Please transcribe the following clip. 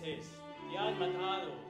veces te han matado.